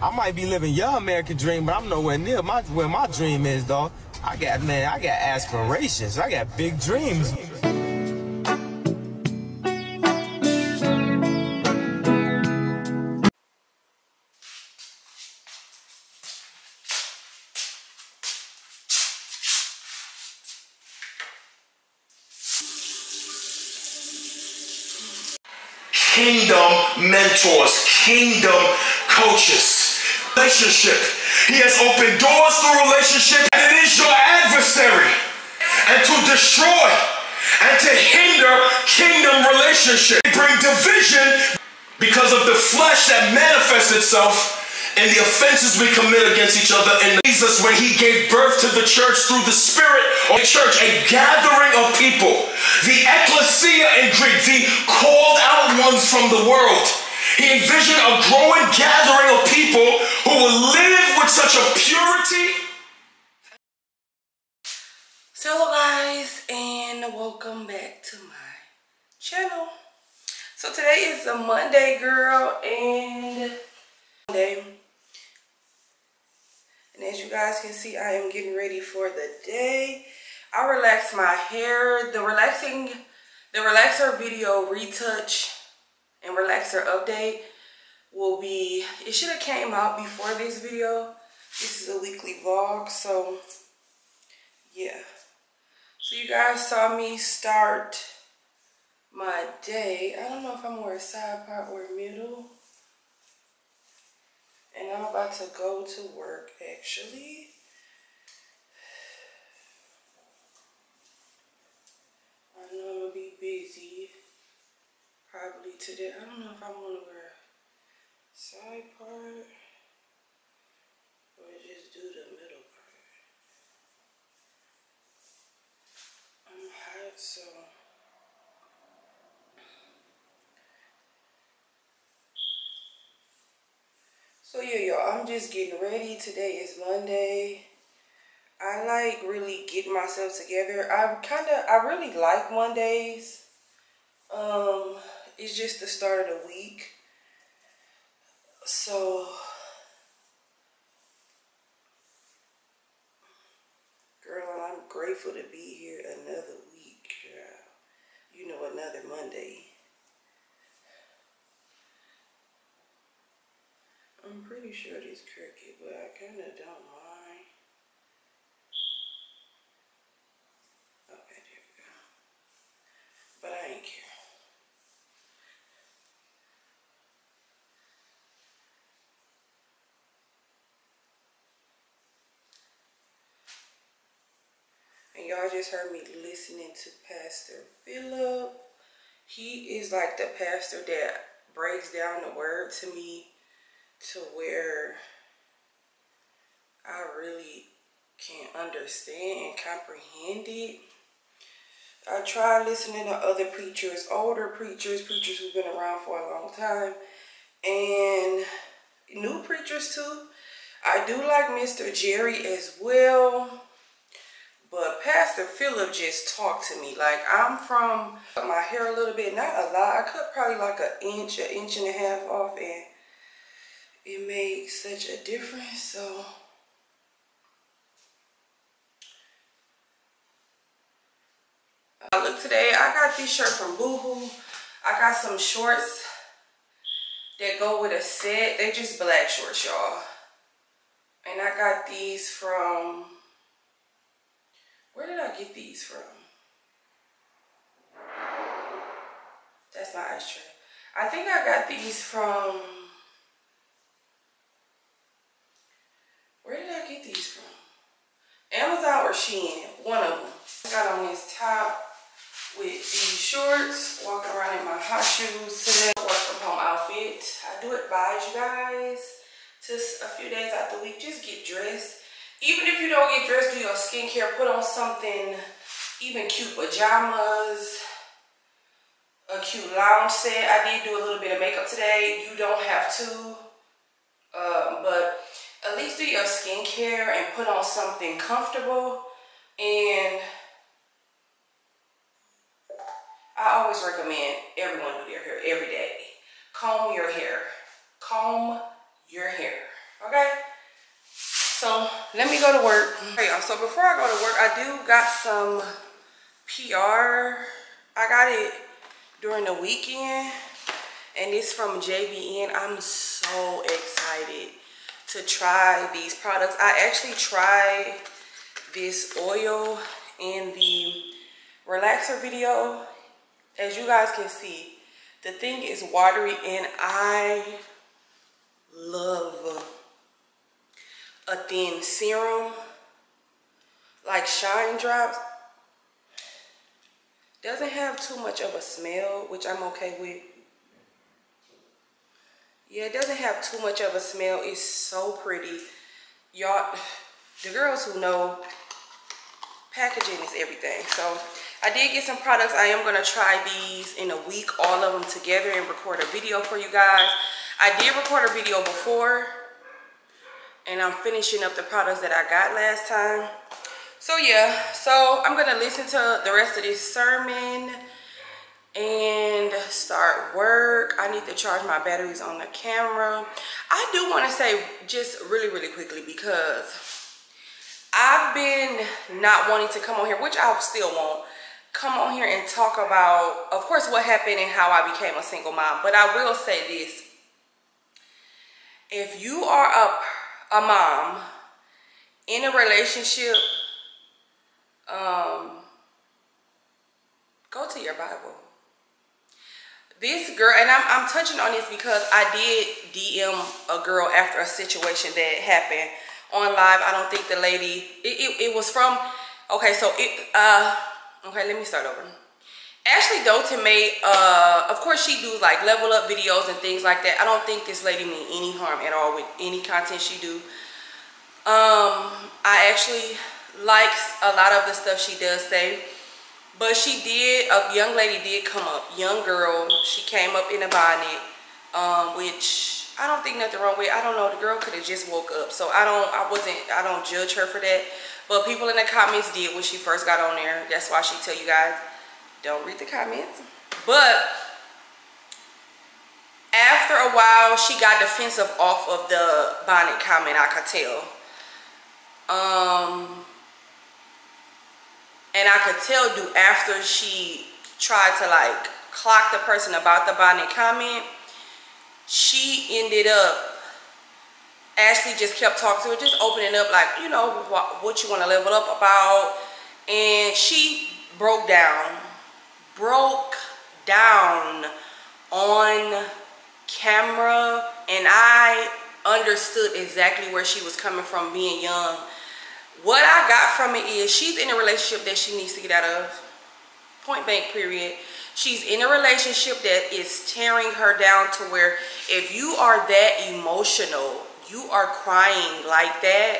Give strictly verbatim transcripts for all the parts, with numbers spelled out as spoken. I might be living your American dream, but I'm nowhere near my, where my dream is, dog. I got, man, I got aspirations. I got big dreams. Kingdom mentors, kingdom coaches, relationship. He has opened doors through relationship, and it is your adversary. And to destroy and to hinder kingdom relationship, bring division because of the flesh that manifests itself in the offenses we commit against each other. And Jesus, when he gave birth to the church through the Spirit of the church, a gathering of people, the ecclesia in Greek, the called out ones from the world. He envisioned a growing gathering of people who will live with such a purity. So hello guys, and welcome back to my channel. So today is a Monday, girl, and Monday. And as you guys can see, I am getting ready for the day. I relaxed my hair. The relaxing, the relaxer video retouch and relaxer update will be, it should have came out before this video. This is a weekly vlog, so yeah. So you guys saw me start my day. I don't know if I'm gonna wear a side part or middle. And I'm about to go to work actually. I know I'm gonna be busy. Probably today. I don't know if I want to wear a side part or just do the middle part. I'm hot, so so yeah, y'all. I'm just getting ready. Today is Monday. I like really getting myself together. I kind of I really like Mondays. Um, it's just the start of the week. So, girl, I'm grateful to be here another week, girl. You know, another Monday. I'm pretty sure this cricket, but I kind of don't mind. Okay, there we go. But I ain't care. Y'all just heard me listening to Pastor Phillip. He is like the pastor that breaks down the word to me to where I really can't understand and comprehend it. I try listening to other preachers, older preachers, preachers who've been around for a long time, and new preachers too. I do like Mister Jerry as well. But Pastor Phillip just talked to me. Like, I'm from, cut my hair a little bit, not a lot. I cut probably like an inch, an inch and a half off, and it made such a difference. So, I look today, I got this shirt from Boohoo. I got some shorts that go with a set. They just black shorts, y'all. And I got these from, where did I get these from? That's my ice tray. I think I got these from, where did I get these from? Amazon or Shein, one of them. I got on this top with these shorts, walking around in my hot shoes today. Work from home outfit. I do advise you guys, just a few days out the week, just get dressed. Even if you don't get dressed, do your skincare, put on something, even cute pajamas, a cute lounge set. I did do a little bit of makeup today. You don't have to, uh, but at least do your skincare and put on something comfortable. And I always recommend everyone do their hair every day. Comb your hair. Comb your hair. Okay, so let me go to work. Hey y'all, so before I go to work, I do got some P R. I got it during the weekend, and it's from J V N. I'm so excited to try these products. I actually tried this oil in the relaxer video. As you guys can see, the thing is watery, and I love a thin serum, like Shine Drops. Doesn't have too much of a smell, which I'm okay with. Yeah, it doesn't have too much of a smell. It's so pretty. Y'all, the girls who know, packaging is everything. So I did get some products. I am gonna try these in a week, all of them together, and record a video for you guys. I did record a video before, and I'm finishing up the products that I got last time. So yeah, so I'm gonna listen to the rest of this sermon and start work. I need to charge my batteries on the camera. I do wanna say just really, really quickly, because I've been not wanting to come on here, which I still won't, come on here and talk about, of course, what happened and how I became a single mom. But I will say this. If you are a, a mom in a relationship, um, go to your Bible. This girl, and I'm, I'm touching on this because I did D M a girl after a situation that happened on live. I don't think the lady, it, it, it was from, okay, so it, uh, okay, let me start over. Ashley Dalton made, uh, of course she do like level up videos and things like that. I don't think this lady mean any harm at all with any content she do. Um, I actually likes a lot of the stuff she does say, but she did, a young lady did come up, young girl, she came up in a bonnet, um, which I don't think nothing wrong with. I don't know, the girl could have just woke up. So I don't, I wasn't, I don't judge her for that. But people in the comments did when she first got on there. That's why she tell you guys, don't read the comments. But after a while, she got defensive off of the bonnet comment, I could tell. Um, and I could tell due after she tried to like clock the person about the bonnet comment, she ended up, Ashley just kept talking to her, just opening up like, you know, wh what you want to level up about. And she broke down. broke down on camera, and I understood exactly where she was coming from being young. What I got from it is she's in a relationship that she needs to get out of. Point blank, period. She's in a relationship that is tearing her down to where if you are that emotional, you are crying like that,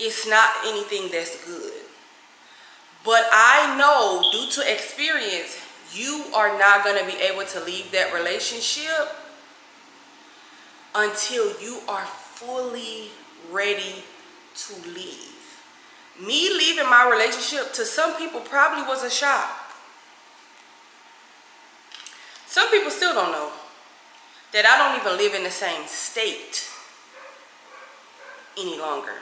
it's not anything that's good. But I know, due to experience, you are not going to be able to leave that relationship until you are fully ready to leave. Me leaving my relationship to some people probably was a shock. Some people still don't know that I don't even live in the same state any longer.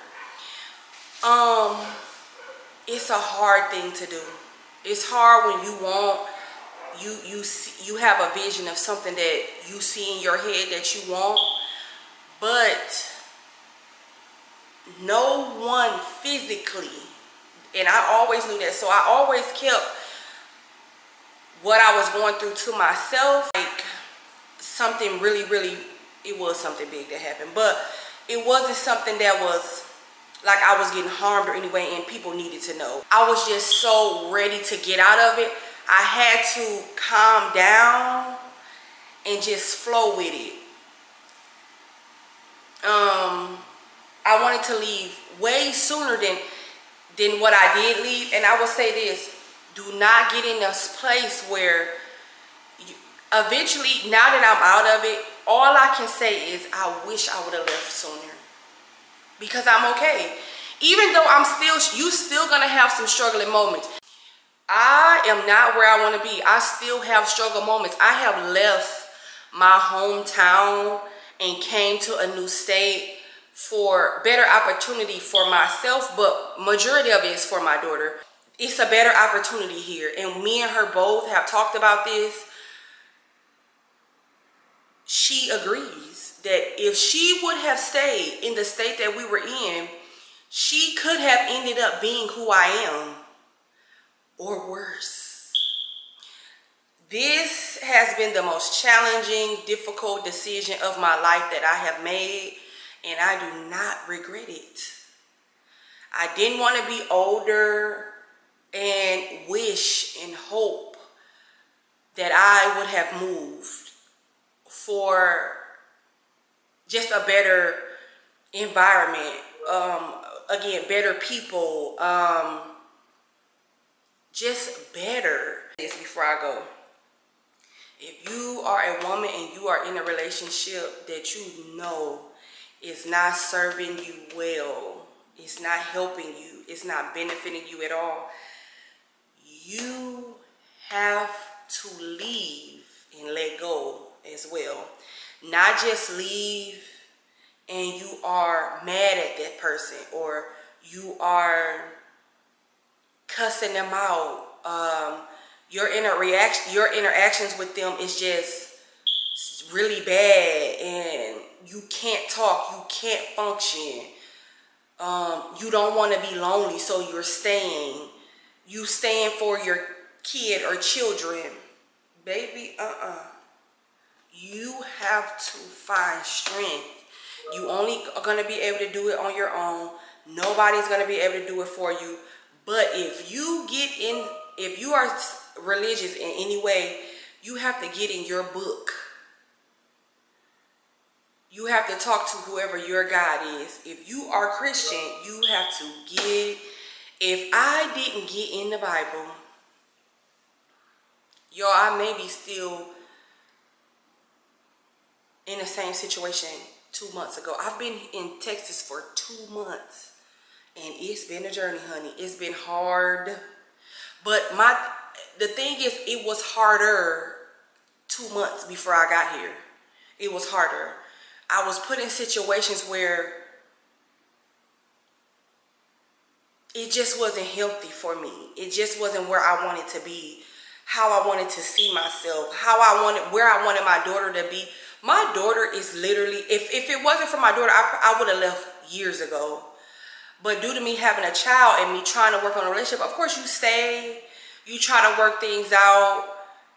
Um... It's a hard thing to do. It's hard when you want, you you you have a vision of something that you see in your head that you want, but no one physically, and I always knew that, so I always kept what I was going through to myself. Like something really, really, it was something big that happened, but it wasn't something that was like I was getting harmed or anyway, and people needed to know. I was just so ready to get out of it. I had to calm down and just flow with it. Um, I wanted to leave way sooner than, than what I did leave. And I will say this, do not get in this place where you, eventually, now that I'm out of it, all I can say is I wish I would have left sooner. Because I'm okay. Even though I'm still, you still gonna have some struggling moments. I am not where I wanna be. I still have struggle moments. I have left my hometown and came to a new state for better opportunity for myself, but majority of it is for my daughter. It's a better opportunity here, and me and her both have talked about this. She agrees that if she would have stayed in the state that we were in, she could have ended up being who I am, or worse. This has been the most challenging, difficult decision of my life that I have made, and I do not regret it. I didn't want to be older and wish and hope that I would have moved for just a better environment. Um, again, better people. Um, just better. This before I go. If you are a woman and you are in a relationship that you know it's not serving you well, it's not helping you, it's not benefiting you at all, you have to leave and let go as well. Not just leave and you are mad at that person, or you are cussing them out. Um, your inner reaction, your interactions with them is just really bad, and you can't talk, you can't function, um, you don't want to be lonely, so you're staying. You staying for your kid or children. Baby, uh-uh. You have to find strength. You only are going to be able to do it on your own. Nobody's going to be able to do it for you. But if you get in, if you are religious in any way, you have to get in your book. You have to talk to whoever your God is. If you are Christian, you have to get. If I didn't get in the Bible, y'all, I may be still in the same situation two months ago. I've been in Texas for two months. And it's been a journey, honey. It's been hard. But my the thing is, it was harder two months before I got here. It was harder. I was put in situations where it just wasn't healthy for me. It just wasn't where I wanted to be, how I wanted to see myself, how I wanted, where I wanted my daughter to be. My daughter is literally, if, if it wasn't for my daughter, I, I would have left years ago. But due to me having a child and me trying to work on a relationship, of course you stay, you try to work things out.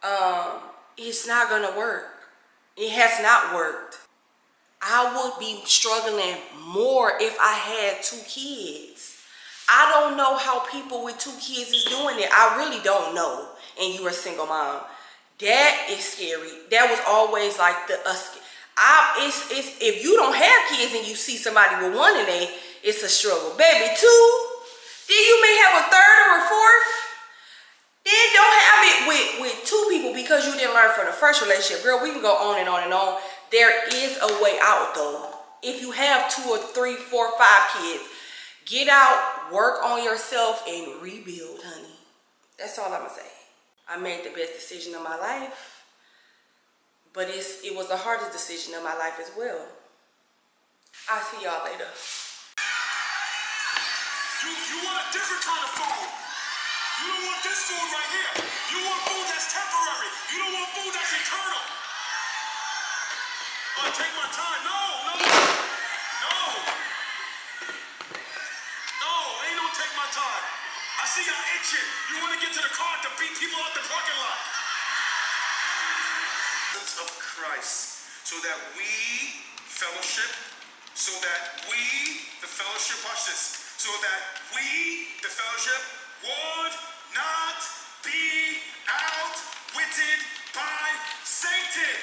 Um, it's not going to work. It has not worked. I would be struggling more if I had two kids. I don't know how people with two kids is doing it. I really don't know. And you're a single mom. That is scary. That was always like the us. Uh, I it's it's if you don't have kids and you see somebody with one and they, it's a struggle. Baby, two. Then you may have a third or a fourth. Then don't have it with with two people because you didn't learn from the first relationship. Girl, we can go on and on and on. There is a way out though. If you have two or three, four, five kids, get out, work on yourself, and rebuild, honey. That's all I'm gonna say. I made the best decision of my life, but it's, it was the hardest decision of my life as well. I'll see y'all later. You, you want a different kind of food. You don't want this food right here. You want food that's temporary. You don't want food that's eternal. I take my time. No, no, no, no. Ain't no take my time. I see y'all itching. You want to get to the car to beat people out the parking lot. Of Christ, so that we fellowship, so that we the fellowship. Watch this. So that we the fellowship would not be outwitted by Satan.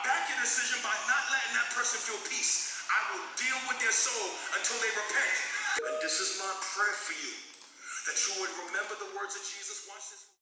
Back your decision by not letting that person feel peace. I will deal with their soul until they repent. And this is my prayer for you, that you would remember the words of Jesus. Watch this.